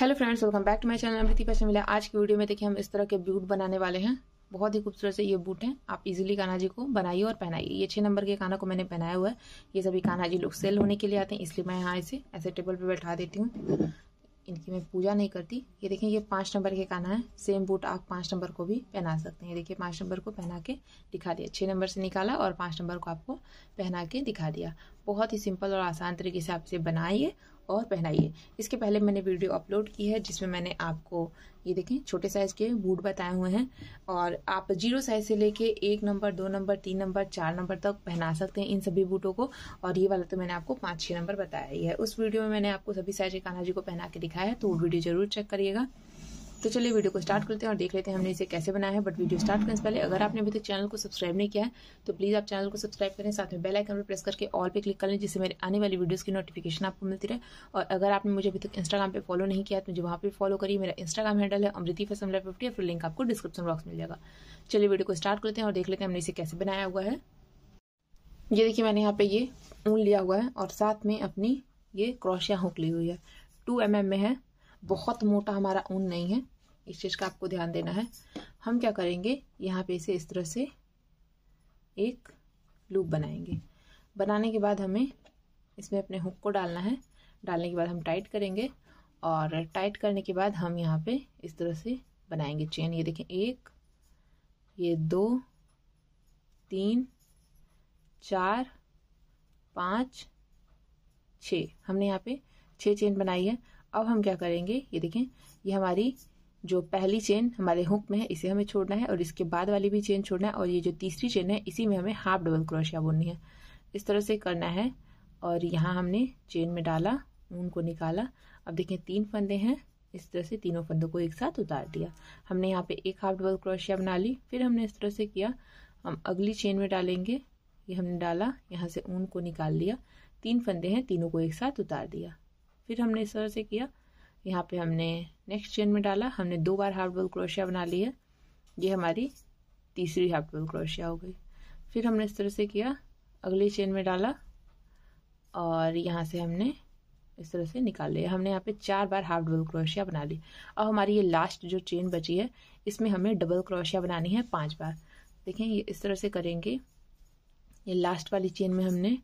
Hello friends, welcome back to my channel Amriti fashion villa. आज की video में देखिए हम इस तरह के बूट बनाने वाले हैं। बहुत ही खूबसूरत से ये बूट हैं। आप इजीली कान्हा जी को बनाइए और पहनाइए। ये 6 नंबर के कान्हा को मैंने पहनाया हुआ है। ये सभी कान्हा जी लोग सेल होने के लिए आते हैं, इसलिए मैं यहाँ इसे ऐसे टेबल पर बैठा देती हूँ। इनकी मैं पूजा नहीं करती। ये देखिए, ये 5 नंबर के कान्हा है। सेम बूट आप 5 नंबर को भी पहना सकते हैं। देखिए 5 नंबर को पहना के दिखा दिया। 6 नंबर से निकाला और 5 नंबर को आपको पहना के दिखा दिया। बहुत ही सिंपल और आसान तरीके से आप इसे बनाइए और पहनाइए। इसके पहले मैंने वीडियो अपलोड की है जिसमें मैंने आपको ये देखें छोटे साइज के बूट बताए हुए हैं और आप 0 साइज से लेके 1 नंबर, 2 नंबर, 3 नंबर, 4 नंबर तक पहना सकते हैं इन सभी बूटों को। और ये वाला तो मैंने आपको 5-6 नंबर बताया ही है। उस वीडियो में मैंने आपको सभी साइज के कान्हा जी को पहना के दिखाया है, तो वो वीडियो जरूर चेक करिएगा। तो चलिए वीडियो को स्टार्ट करते हैं और देख लेते हैं हमने इसे कैसे बनाया है। बट वीडियो स्टार्ट करने से पहले अगर आपने अभी तक चैनल को सब्सक्राइब नहीं किया है तो प्लीज़ आप चैनल को सब्सक्राइब करें, साथ में बेल आइकन पर प्रेस करके ऑल पे क्लिक कर लें, जिससे मेरे आने वाली वीडियोस की नोटिफिकेशन आपको मिलती रहे। और अगर आपने मुझे अभी तक इंस्टाग्राम पर फॉलो नहीं किया तो मुझे वहाँ पर फॉलो करिए। मेरा इंस्टाग्राम हैंडल है अमृति फैशन विला 50। या फिर लिंक आपको डिस्क्रिप्शन बॉक्स मिल जाएगा। चलिए वीडियो को स्टार्ट करते हैं और देख लेते हैं हमने इसे कैसे बनाया हुआ है। ये देखिए मैंने यहाँ पे ये ऊन लिया हुआ है और साथ में अपनी ये क्रोशिया हुक ली हुई है। 2 mm में है, बहुत मोटा हमारा ऊन नहीं है। इस चीज़ का आपको ध्यान देना है। हम क्या करेंगे, यहाँ पे इसे इस तरह से एक लूप बनाएंगे। बनाने के बाद हमें इसमें अपने हुक को डालना है। डालने के बाद हम टाइट करेंगे और टाइट करने के बाद हम यहाँ पे इस तरह से बनाएंगे चेन। ये देखें 1, ये 2, 3, 4, 5, 6। हमने यहाँ पे 6 चेन बनाई है। अब हम क्या करेंगे, ये देखें ये हमारी जो पहली चेन हमारे हुक में है इसे हमें छोड़ना है और इसके बाद वाली भी चेन छोड़ना है और ये जो तीसरी चेन है इसी में हमें हाफ डबल क्रोशिया बुननी है। इस तरह से करना है। और यहाँ हमने चेन में डाला, ऊन को निकाला। अब देखें 3 फंदे हैं। इस तरह से तीनों फंदों को एक साथ उतार दिया। हमने यहाँ पे एक हाफ डबल क्रोशिया बना ली। फिर हमने इस तरह से किया, हम अगली चेन में डालेंगे। ये हमने डाला, यहाँ से ऊन को निकाल लिया। 3 फंदे हैं, तीनों को एक साथ उतार दिया। फिर हमने इस तरह से किया, यहाँ पे हमने नेक्स्ट चेन में डाला। हमने 2 बार हाफ डबल क्रोशिया बना ली है। ये हमारी तीसरी हाफ डबल क्रोशिया हो गई। फिर हमने इस तरह से किया, अगली चेन में डाला और यहाँ से हमने इस तरह से निकाल लिया। हमने यहाँ पे 4 बार हाफ डबल क्रोशिया बना ली। अब हमारी ये लास्ट जो चेन बची है इसमें हमें डबल क्रोशिया बनानी है 5 बार। देखें ये इस तरह से करेंगे। ये लास्ट वाली चेन में हमने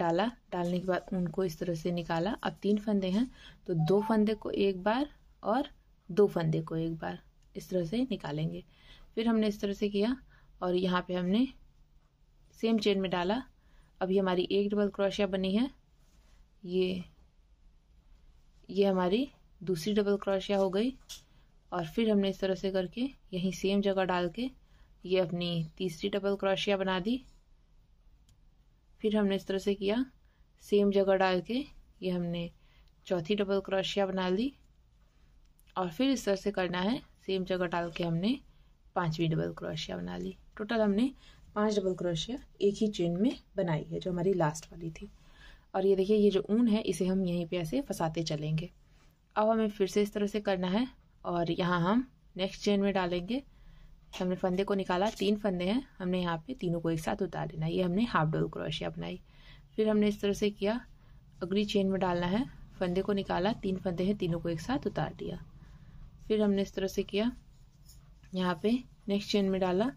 डाला। डालने के बाद उनको इस तरह से निकाला। अब 3 फंदे हैं तो 2 फंदे को एक बार और 2 फंदे को एक बार इस तरह से निकालेंगे। फिर हमने इस तरह से किया और यहाँ पे हमने सेम चेन में डाला। अभी हमारी एक डबल क्रोशिया बनी है। ये हमारी दूसरी डबल क्रोशिया हो गई। और फिर हमने इस तरह से करके यहीं सेम जगह डाल के ये अपनी तीसरी डबल क्रोशिया बना दी। फिर हमने इस तरह से किया, सेम जगह डाल के ये हमने चौथी डबल क्रोशिया बना ली। और फिर इस तरह से करना है, सेम जगह डाल के हमने 5वीं डबल क्रोशिया बना ली। टोटल हमने 5 डबल क्रोशिया एक ही चेन में बनाई है जो हमारी लास्ट वाली थी। और ये देखिए ये जो ऊन है इसे हम यहीं पे ऐसे फंसाते चलेंगे। अब हमें फिर से इस तरह से करना है और यहाँ हम नेक्स्ट चेन में डालेंगे। हमने फंदे को निकाला, 3 फंदे हैं। हमने यहाँ पे तीनों को एक साथ उतार देना। ये हमने हाफ डबल क्रोशिया बनाई। फिर हमने इस तरह से किया, अगली चेन में डालना है। फंदे को निकाला, 3 फंदे हैं, तीनों को एक साथ उतार दिया। फिर हमने इस तरह से किया, यहाँ पे नेक्स्ट चेन में डाला।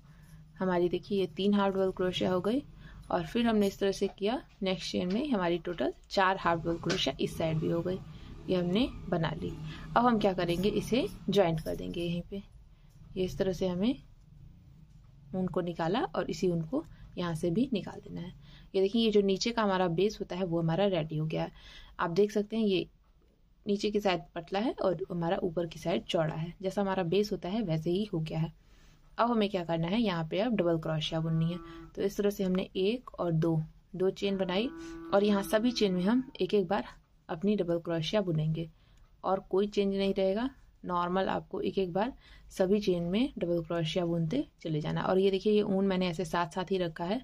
हमारी देखिए ये 3 हाफ डबल क्रोशिया हो गई। और फिर हमने इस तरह से किया, नेक्स्ट चेन में हमारी टोटल 4 हाफ डबल क्रोशिया इस साइड भी हो गई। ये हमने बना ली। अब हम क्या करेंगे, इसे ज्वाइंट कर देंगे यहीं पर। ये इस तरह से हमें ऊन को निकाला और इसी ऊन को यहाँ से भी निकाल देना है। ये देखिए ये जो नीचे का हमारा बेस होता है वो हमारा रेडी हो गया है। आप देख सकते हैं ये नीचे की साइड पतला है और हमारा ऊपर की साइड चौड़ा है। जैसा हमारा बेस होता है वैसे ही हो गया है। अब हमें क्या करना है, यहाँ पे अब डबल क्रोशिया बुननी है। तो इस तरह से हमने 1 और 2 चेन बनाई और यहाँ सभी चेन में हम एक एक बार अपनी डबल क्रोशिया बुनेंगे और कोई चेंज नहीं रहेगा। नॉर्मल आपको एक एक बार सभी चेन में डबल क्रोशिया बुनते चले जाना। और ये देखिए ये ऊन मैंने ऐसे साथ साथ ही रखा है,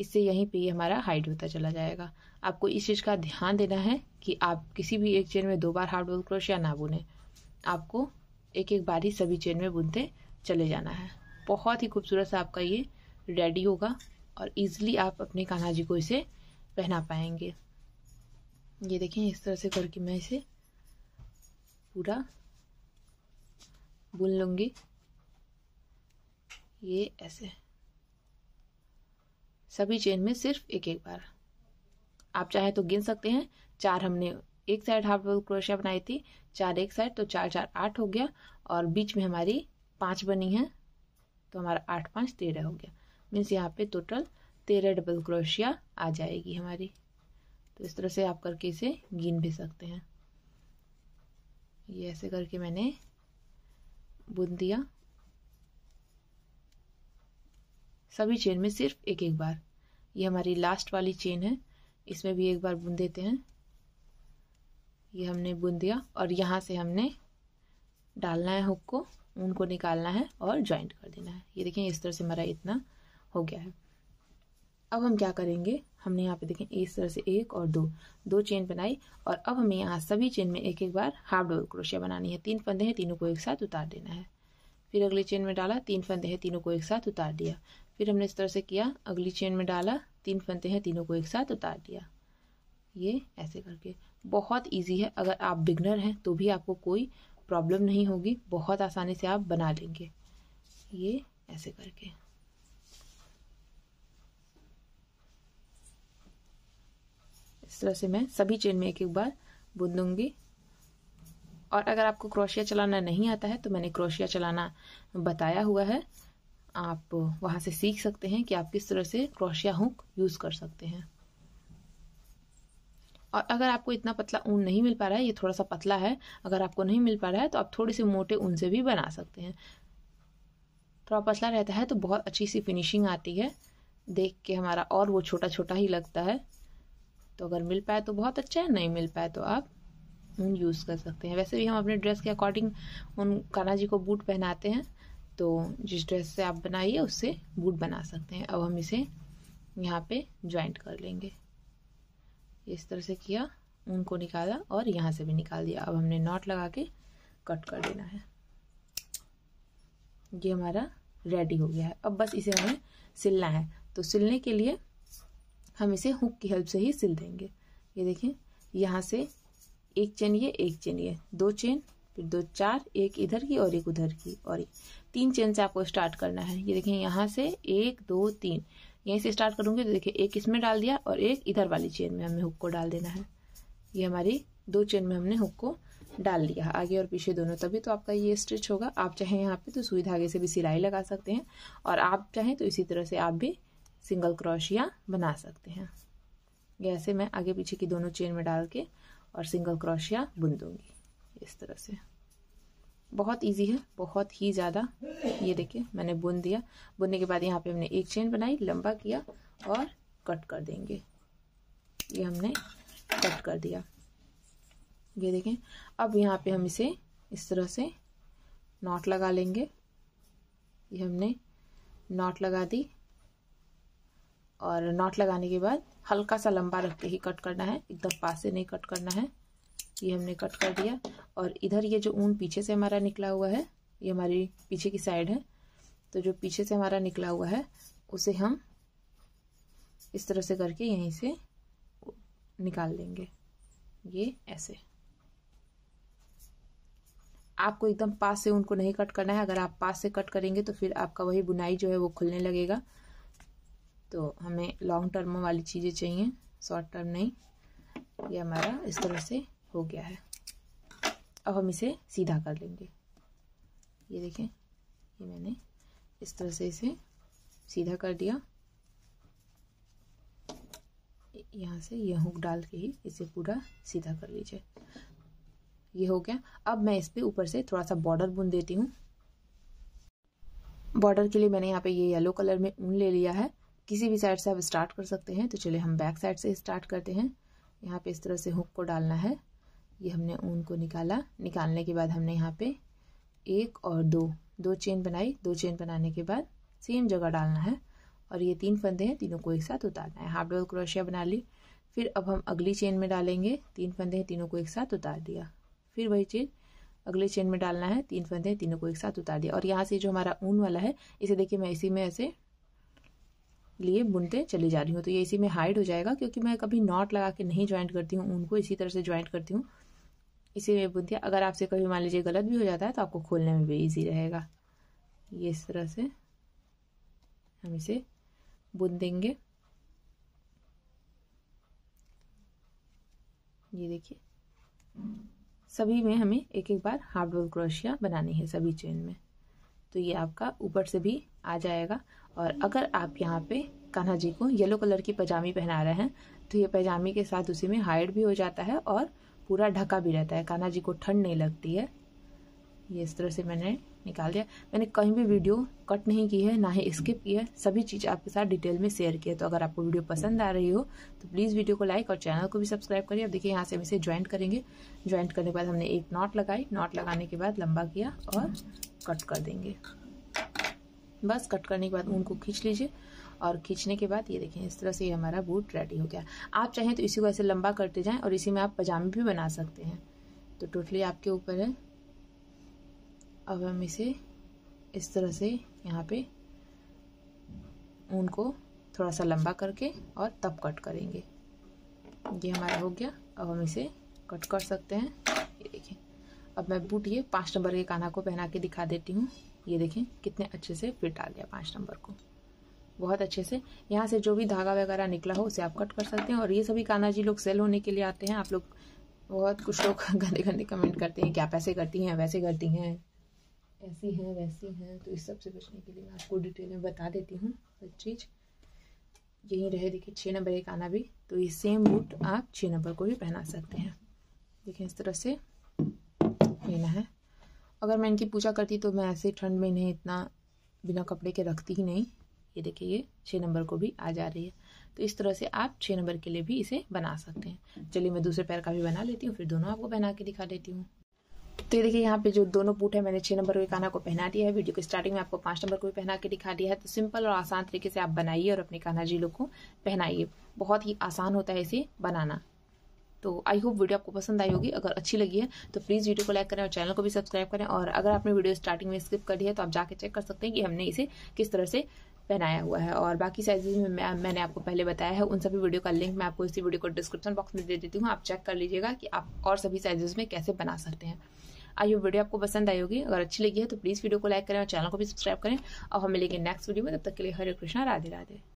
इससे यहीं पे ये हमारा हाइड होता चला जाएगा। आपको इस चीज़ का ध्यान देना है कि आप किसी भी एक चेन में 2 बार हाफ डबल क्रोशिया ना बुने। आपको एक एक बार ही सभी चेन में बुनते चले जाना है। बहुत ही खूबसूरत सा आपका ये रेडी होगा और ईजिली आप अपने कान्हा जी को इसे पहना पाएंगे। ये देखें इस तरह से करके मैं इसे पूरा बुन लूँगी। ये ऐसे सभी चेन में सिर्फ एक एक बार। आप चाहे तो गिन सकते हैं, चार हमने एक साइड हाफ डबल क्रोशिया बनाई थी, चार एक साइड, तो चार चार 8 हो गया और बीच में हमारी 5 बनी है तो हमारा 8 5 13 हो गया। मीन्स यहाँ पे टोटल 13 डबल क्रोशिया आ जाएगी हमारी। तो इस तरह से आप करके इसे गिन भी सकते हैं। ये ऐसे करके मैंने बुन दिया सभी चेन में सिर्फ एक एक बार। ये हमारी लास्ट वाली चेन है, इसमें भी एक बार बुन देते हैं। ये हमने बुन दिया और यहाँ से हमने डालना है हुक को, ऊन को निकालना है और ज्वाइंट कर देना है। ये देखें इस तरह से हमारा इतना हो गया है। अब हम क्या करेंगे, हमने यहाँ पे देखें इस तरह से एक और दो चेन बनाई और अब हमें यहाँ सभी चेन में एक एक बार हाफ डबल क्रोशिया बनानी है। 3 फंदे हैं, तीनों को एक साथ उतार देना है। फिर अगली चेन में डाला, 3 फंदे हैं, तीनों को एक साथ उतार दिया। फिर हमने इस तरह से किया, अगली चेन में डाला, 3 फंदे हैं, तीनों को एक साथ उतार दिया। ये ऐसे करके बहुत ईजी है। अगर आप बिगनर हैं तो भी आपको कोई प्रॉब्लम नहीं होगी, बहुत आसानी से आप बना लेंगे। ये ऐसे करके इस तरह से मैं सभी चेन में एक एक बार बुन दूंगी। और अगर आपको क्रोशिया चलाना नहीं आता है तो मैंने क्रोशिया चलाना बताया हुआ है, आप वहां से सीख सकते हैं कि आप किस तरह से क्रोशिया हुक यूज़ कर सकते हैं। और अगर आपको इतना पतला ऊन नहीं मिल पा रहा है, ये थोड़ा सा पतला है, अगर आपको नहीं मिल पा रहा है तो आप थोड़े से मोटे ऊन से भी बना सकते हैं। थोड़ा पतला रहता है तो बहुत अच्छी सी फिनिशिंग आती है, देख के हमारा और वो छोटा छोटा ही लगता है। तो अगर मिल पाए तो बहुत अच्छा है, नहीं मिल पाए तो आप ऊन यूज़ कर सकते हैं। वैसे भी हम अपने ड्रेस के अकॉर्डिंग उन कान्हा जी को बूट पहनाते हैं, तो जिस ड्रेस से आप बनाइए उससे बूट बना सकते हैं। अब हम इसे यहाँ पे ज्वाइंट कर लेंगे। इस तरह से किया, ऊन को निकाला और यहाँ से भी निकाल दिया। अब हमने नॉट लगा के कट कर देना है। ये हमारा रेडी हो गया है। अब बस इसे हमें सिलना है, तो सिलने के लिए हम इसे हुक की हेल्प से ही सिल देंगे। ये देखें यहाँ से एक चेन, ये एक चेन, ये दो चेन, फिर दो चार, एक इधर की और एक उधर की, और 3 चेन से आपको स्टार्ट करना है। ये देखें यहाँ से 1 2 3 यहीं से स्टार्ट करूँगी। तो देखिए एक इसमें डाल दिया और एक इधर वाली चेन में हमें हुक को डाल देना है। ये हमारी 2 चेन में हमने हुक को डाल लिया, आगे और पीछे दोनों, तभी तो आपका ये स्टिच होगा। आप चाहें यहाँ पे तो सुई धागे से भी सिलाई लगा सकते हैं और आप चाहें तो इसी तरह से आप भी सिंगल क्रोशिया बना सकते हैं। ऐसे मैं आगे पीछे की दोनों चेन में डाल के और सिंगल क्रोशिया बुन दूंगी इस तरह से। बहुत इजी है, बहुत ही ज़्यादा। ये देखिए मैंने बुन दिया। बुनने के बाद यहाँ पे हमने एक चेन बनाई, लंबा किया और कट कर देंगे। ये हमने कट कर दिया। ये देखें अब यहाँ पे हम इसे इस तरह से नॉट लगा लेंगे। ये हमने नॉट लगा दी और नॉट लगाने के बाद हल्का सा लंबा रख के ही कट करना है, एकदम पास से नहीं कट करना है। ये हमने कट कर दिया और इधर ये जो ऊन पीछे से हमारा निकला हुआ है, ये हमारी पीछे की साइड है, तो जो पीछे से हमारा निकला हुआ है उसे हम इस तरह से करके यहीं से निकाल लेंगे। ये ऐसे आपको एकदम पास से उनको नहीं कट करना है। अगर आप पास से कट करेंगे तो फिर आपका वही बुनाई जो है वो खुलने लगेगा। तो हमें लॉन्ग टर्म वाली चीज़ें चाहिए, शॉर्ट टर्म नहीं। ये हमारा इस तरह से हो गया है। अब हम इसे सीधा कर लेंगे। ये देखें ये मैंने इस तरह से इसे सीधा कर दिया। यहाँ से ये हुक डाल के ही इसे पूरा सीधा कर लीजिए। ये हो गया। अब मैं इस पर ऊपर से थोड़ा सा बॉर्डर बुन देती हूँ। बॉर्डर के लिए मैंने यहाँ पे ये येलो कलर में ऊन ले लिया है, किसी भी साइड से आप स्टार्ट कर सकते हैं। तो चलिए हम बैक साइड से स्टार्ट करते हैं। यहाँ पे इस तरह से हुक को डालना है। ये हमने ऊन को निकाला, निकालने के बाद हमने यहाँ पे 1 और 2 चेन बनाई। 2 चेन बनाने के बाद सेम जगह डालना है और ये 3 फंदे हैं, तीनों को एक साथ उतारना है। हाफ डबल क्रोशिया बना ली। फिर अब हम अगली चेन में डालेंगे, 3 फंदे हैं, तीनों को एक साथ उतार दिया। फिर वही चीज अगली चेन में डालना है, 3 फंदे हैं, तीनों को एक साथ उतार दिया। और यहाँ से जो हमारा ऊन वाला है इसे देखिए मैं इसी में ऐसे लिए बुनते चली जा रही हूँ, तो ये इसी में हाइड हो जाएगा। क्योंकि मैं कभी नॉट लगा के नहीं ज्वाइंट करती हूँ, उनको इसी तरह से ज्वाइंट करती हूँ। इसी में बुद्धिया अगर आपसे कभी मान लीजिए गलत भी हो जाता है तो आपको खोलने में भी इजी रहेगा। ये इस तरह से हम इसे बुन देंगे। ये देखिए सभी में हमें एक एक बार हाफ डबल क्रोशिया बनानी है सभी चेन में, तो ये आपका ऊपर से भी आ जाएगा। और अगर आप यहाँ पे कान्हा जी को येलो कलर की पजामी पहना रहे हैं तो ये पजामी के साथ उसी में हाइड भी हो जाता है और पूरा ढका भी रहता है, कान्हा जी को ठंड नहीं लगती है। ये इस तरह से मैंने निकाल दिया। मैंने कहीं भी वीडियो कट नहीं की है, ना ही स्किप की है, सभी चीज़ आपके साथ डिटेल में शेयर की है। तो अगर आपको वीडियो पसंद आ रही हो तो प्लीज़ वीडियो को लाइक और चैनल को भी सब्सक्राइब करिए। अब देखिए यहाँ से हम इसे ज्वाइंट करेंगे। ज्वाइंट करने के बाद हमने एक नॉट लगाई, नॉट लगाने के बाद लंबा किया और कट कर देंगे। बस कट करने के बाद ऊन को खींच लीजिए और खींचने के बाद ये देखें इस तरह से ये हमारा बूट रेडी हो गया। आप चाहें तो इसी को ऐसे लंबा करते जाएं और इसी में आप पजामे भी बना सकते हैं। तो टोटली आपके ऊपर है। अब हम इसे इस तरह से यहाँ पे ऊन को थोड़ा सा लंबा करके और तब कट करेंगे। ये हमारा हो गया। अब हम इसे कट कर सकते हैं। ये देखें अब मैं बूट ये 5 नंबर के कान्हा को पहना के दिखा देती हूँ। ये देखें कितने अच्छे से फिट आ गया 5 नंबर को, बहुत अच्छे से। यहाँ से जो भी धागा वगैरह निकला हो उसे आप कट कर सकते हैं। और ये सभी कान्हा जी लोग सेल होने के लिए आते हैं। आप लोग बहुत कुछ लोग गंदे गंदे कमेंट करते हैं कि आप ऐसे करती हैं, वैसे करती हैं, ऐसी हैं, वैसी हैं। तो इस सब से बचने के लिए मैं आपको डिटेल में बता देती हूँ हर चीज़। यही रहे देखिए 6 नंबर एक आना भी, तो ये सेम बूट आप 6 नंबर को भी पहना सकते हैं। देखिए इस तरह से लेना है। अगर मैं इनकी पूजा करती तो मैं ऐसे ठंड में इन्हें इतना बिना कपड़े के रखती ही नहीं। ये देखिए ये 6 नंबर को भी आ जा रही है। तो इस तरह से आप 6 नंबर के लिए भी इसे बना सकते हैं। चलिए मैं दूसरे पैर का भी बना लेती हूँ, फिर दोनों आपको पहना के दिखा देती हूँ। तो ये देखिए यहाँ पे जो दोनों बूट है मैंने 6 नंबर के कान्हा को पहना दिया है। वीडियो के स्टार्टिंग में आपको 5 नंबर को भी पहना के दिखा दिया है। तो सिंपल और आसान तरीके से आप बनाइए और अपने कान्हा जी लोग को पहनाइए। बहुत ही आसान होता है इसे बनाना। तो आई होप वीडियो आपको पसंद आई होगी। अगर अच्छी लगी है तो प्लीज़ वीडियो को लाइक करें और चैनल को भी सब्सक्राइब करें। और अगर आपने वीडियो स्टार्टिंग में स्किप कर दी है तो आप जाके चेक कर सकते हैं कि हमने इसे किस तरह से पहनाया हुआ है। और बाकी साइजेस में मैंने आपको पहले बताया है, उन सभी वीडियो का लिंक मैं आपको इसी वीडियो को डिस्क्रिप्शन बॉक्स में दे देती हूँ। आप चेक कर लीजिएगा कि आप और सभी साइजेस में कैसे बना सकते हैं। आई होप वीडियो आपको पसंद आई होगी। अगर अच्छी लगी है तो प्लीज़ वीडियो को लाइक करें और चैनल को भी सब्सक्राइब करें। और हम मिलेंगे नेक्स्ट वीडियो में, तब तक के लिए हरे कृष्णा, राधे राधे।